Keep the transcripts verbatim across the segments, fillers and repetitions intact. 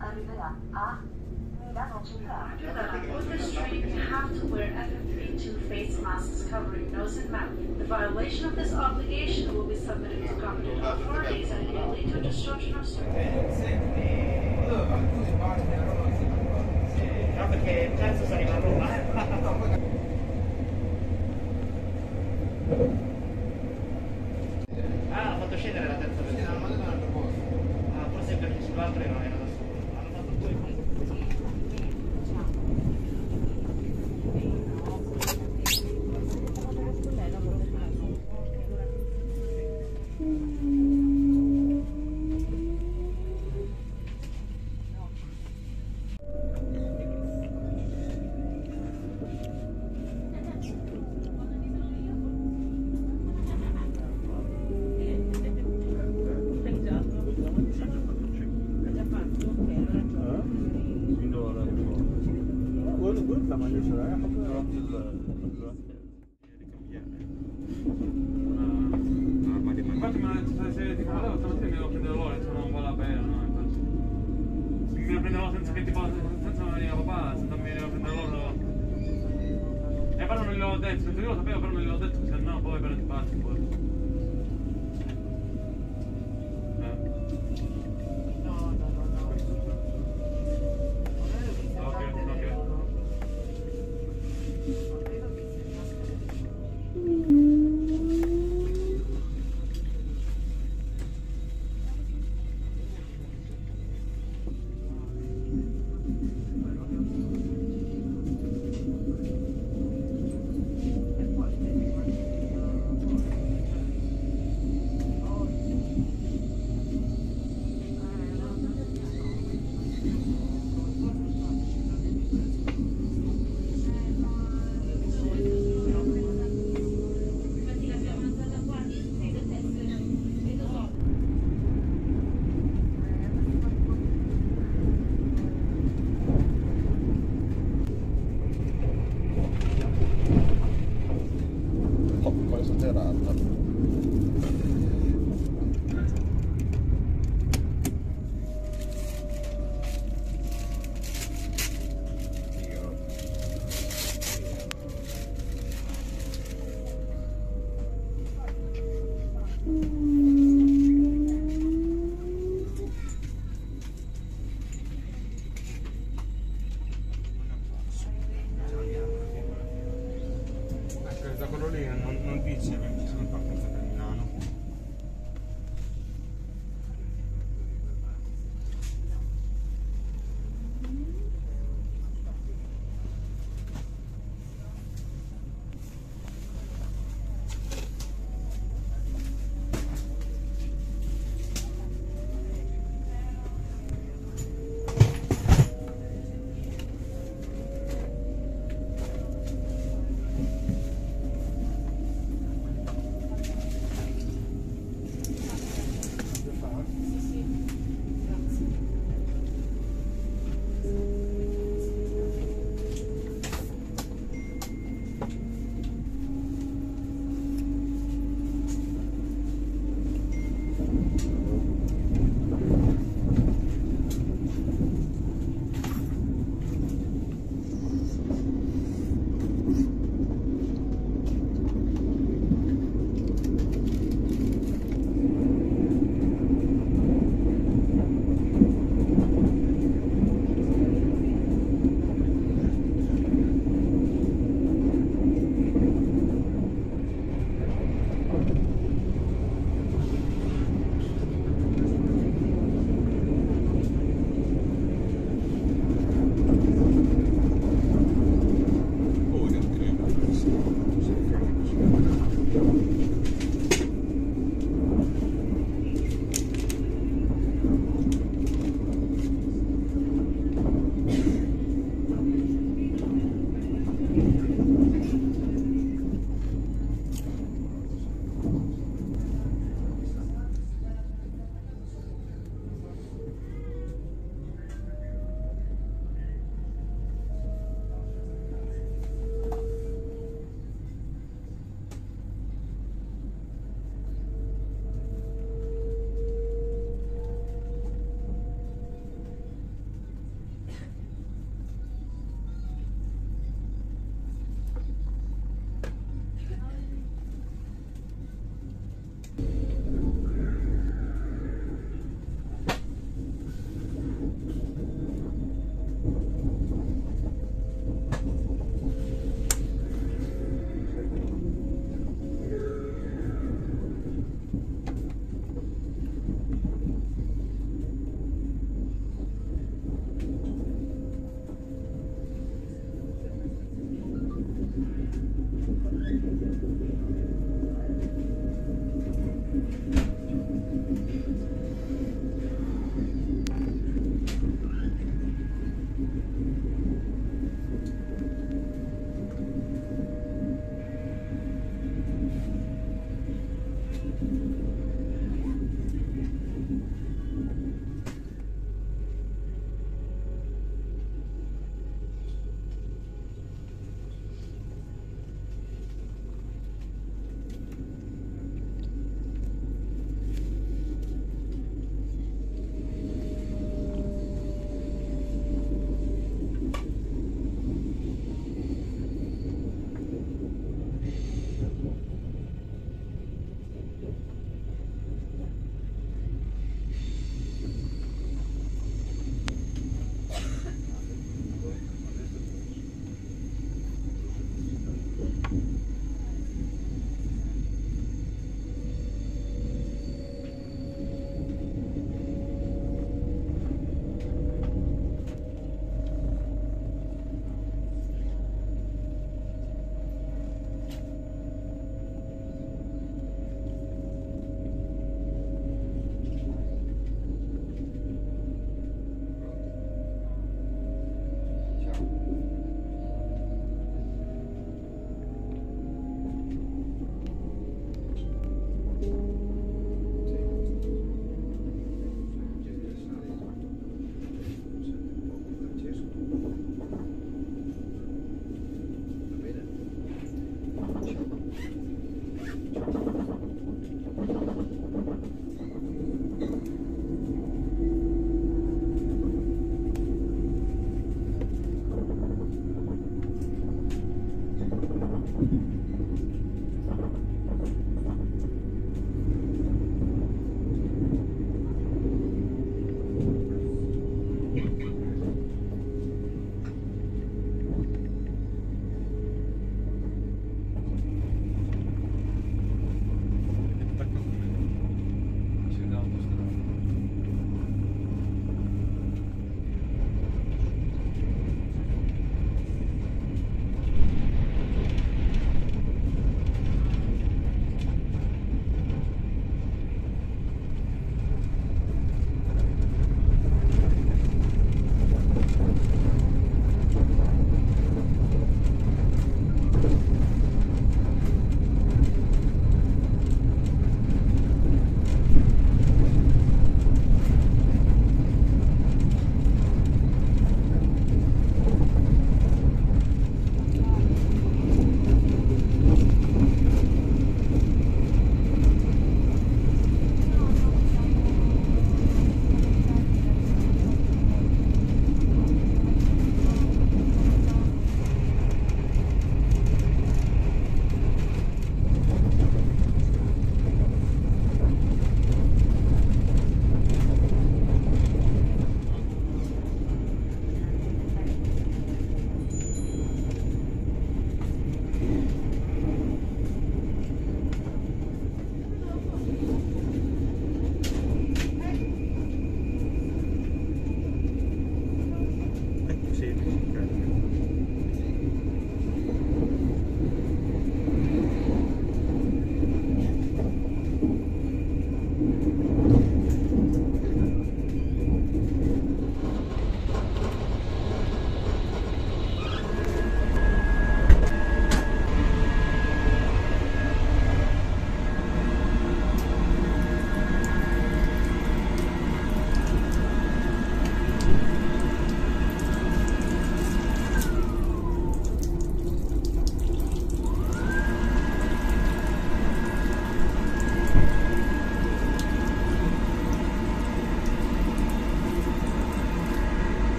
Arriverà a Milano Centrale. After that, on the street, you have to wear F F P two face masks covering nose and mouth. The violation of this obligation will be submitted to competent authorities and will lead to destruction of services. Ah, ha fatto scendere la terza persona. Ah, forse perché sull'altra non era da solo. Hanno fatto due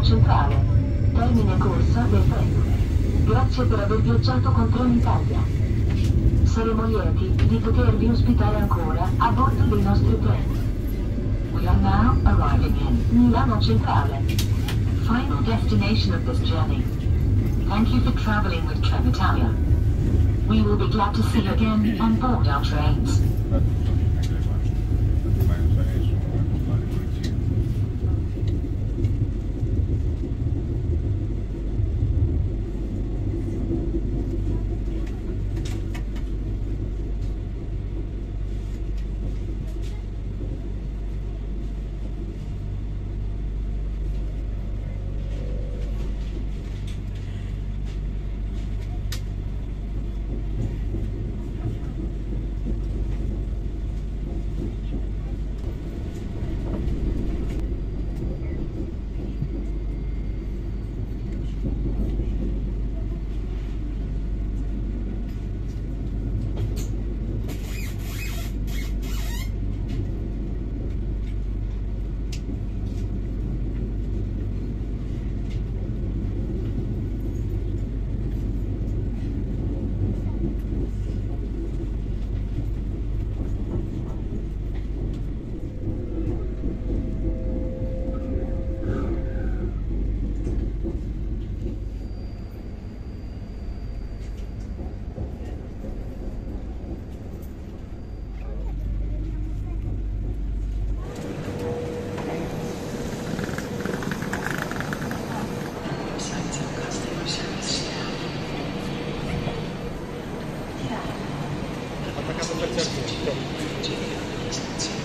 Milano Centrale. Termine corsa del treno. Grazie per aver viaggiato con Trenitalia. Saremo lieti di potervi ospitare ancora a bordo dei nostri treni. We are now arriving in Milano Centrale, final destination of this journey. Thank you for traveling with Trenitalia. We will be glad to see you again on board our trains. Gracias.